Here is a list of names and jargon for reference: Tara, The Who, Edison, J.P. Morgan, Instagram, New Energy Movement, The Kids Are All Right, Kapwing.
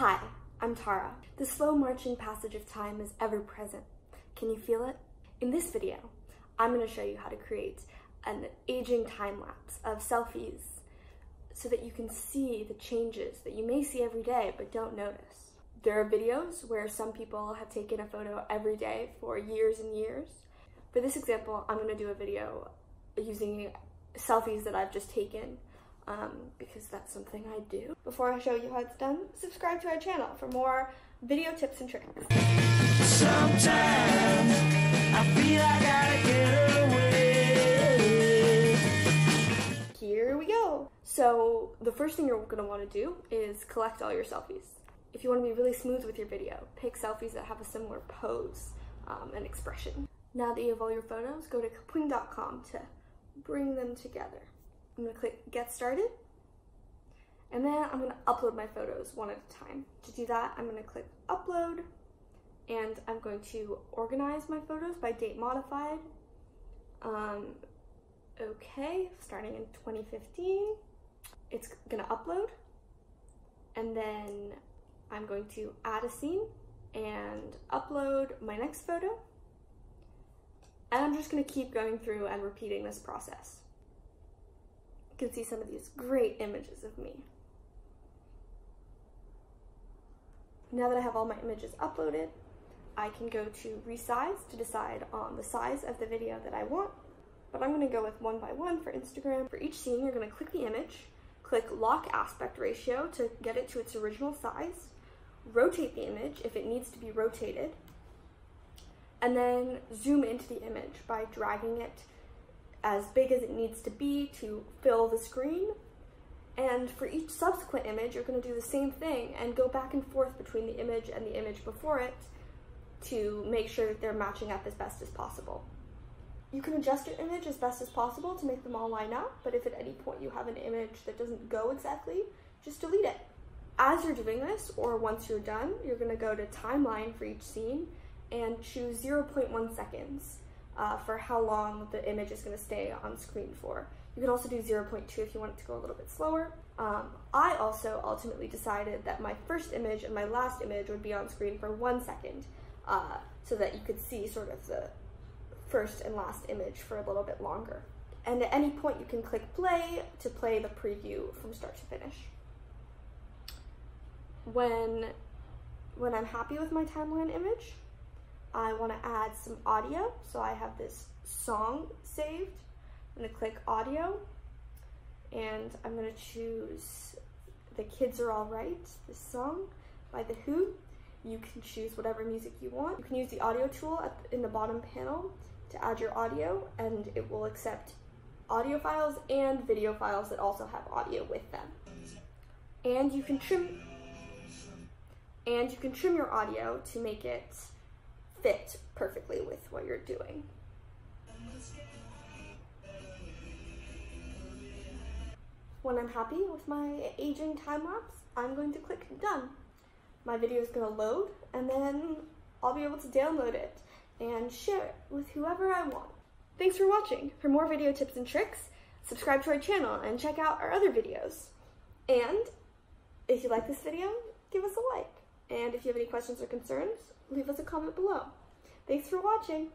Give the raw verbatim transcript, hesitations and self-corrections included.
Hi, I'm Tara. The slow marching passage of time is ever present. Can you feel it? In this video, I'm going to show you how to create an aging time lapse of selfies so that you can see the changes that you may see every day but don't notice. There are videos where some people have taken a photo every day for years and years. For this example, I'm going to do a video using selfies that I've just taken um, because that's something I do. Before I show you how it's done, subscribe to our channel for more video tips and tricks. Sometimes I feel I gotta get away. Here we go. So the first thing you're gonna wanna do is collect all your selfies. If you wanna be really smooth with your video, pick selfies that have a similar pose um, and expression. Now that you have all your photos, go to kapwing dot com to bring them together. I'm gonna click get started, and then I'm gonna upload my photos one at a time. To do that, I'm gonna click upload, and I'm going to organize my photos by date modified. Um, okay, starting in twenty fifteen, it's gonna upload, and then I'm going to add a scene and upload my next photo. And I'm just gonna keep going through and repeating this process. You can see some of these great images of me. Now that I have all my images uploaded, I can go to resize to decide on the size of the video that I want, but I'm gonna go with one by one for Instagram. For each scene, you're gonna click the image, click lock aspect ratio to get it to its original size, rotate the image if it needs to be rotated, and then zoom into the image by dragging it as big as it needs to be to fill the screen. And for each subsequent image, you're gonna do the same thing and go back and forth between the image and the image before it to make sure that they're matching up as best as possible. You can adjust your image as best as possible to make them all line up, but if at any point you have an image that doesn't go exactly, just delete it. As you're doing this, or once you're done, you're gonna go to timeline for each scene and choose zero point one seconds uh, for how long the image is gonna stay on screen for. You can also do zero point two if you want it to go a little bit slower. Um, I also ultimately decided that my first image and my last image would be on screen for one second uh, so that you could see sort of the first and last image for a little bit longer. And at any point you can click play to play the preview from start to finish. When, when I'm happy with my timeline image, I want to add some audio, so I have this song saved. I'm going to click audio, and I'm going to choose The Kids Are All Right, this song by The Who. You can choose whatever music you want. You can use the audio tool at the, in the bottom panel to add your audio, and it will accept audio files and video files that also have audio with them. And you can trim, and you can trim your audio to make it fit perfectly with what you're doing. When I'm happy with my aging time lapse, I'm going to click done. My video is going to load, and then I'll be able to download it and share it with whoever I want. Thanks for watching. For more video tips and tricks, subscribe to our channel and check out our other videos. And if you like this video, give us a like. And if you have any questions or concerns, leave us a comment below. Thanks for watching!